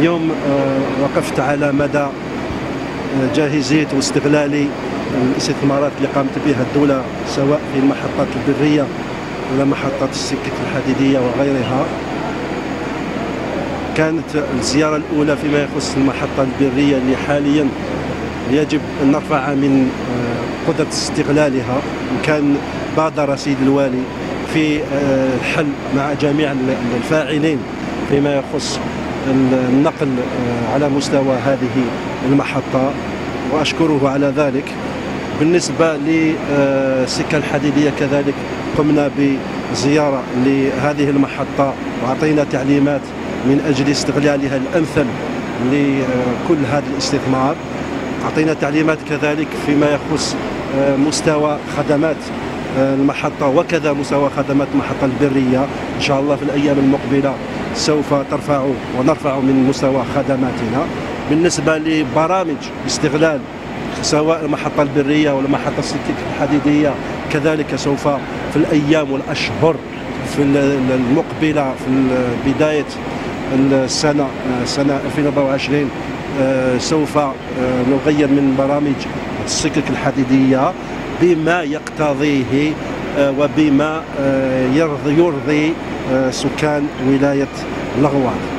اليوم وقفت على مدى جاهزية واستغلال الاستثمارات اللي قامت بها الدولة، سواء في المحطات البرية ولا محطات السكك الحديدية وغيرها. كانت الزيارة الأولى فيما يخص المحطة البرية اللي حاليا يجب أن نرفع من قدرة استغلالها، وكان بادر سيد الوالي في الحل مع جميع الفاعلين فيما يخص النقل على مستوى هذه المحطة وأشكره على ذلك. بالنسبة للسكة الحديدية كذلك قمنا بزيارة لهذه المحطة وعطينا تعليمات من أجل استغلالها الأمثل لكل هذا الاستثمار. عطينا تعليمات كذلك فيما يخص مستوى خدمات المحطة وكذا مستوى خدمات المحطة البرية. إن شاء الله في الأيام المقبلة سوف ونرفع من مستوى خدماتنا. بالنسبة لبرامج استغلال سواء المحطة البرية ولا المحطة السكك الحديدية كذلك سوف في الأيام والأشهر في المقبلة في بداية سنة 2024 سوف نغير من برامج السكك الحديدية بما يقتضيه وبما يرضي سكان ولاية الغوار.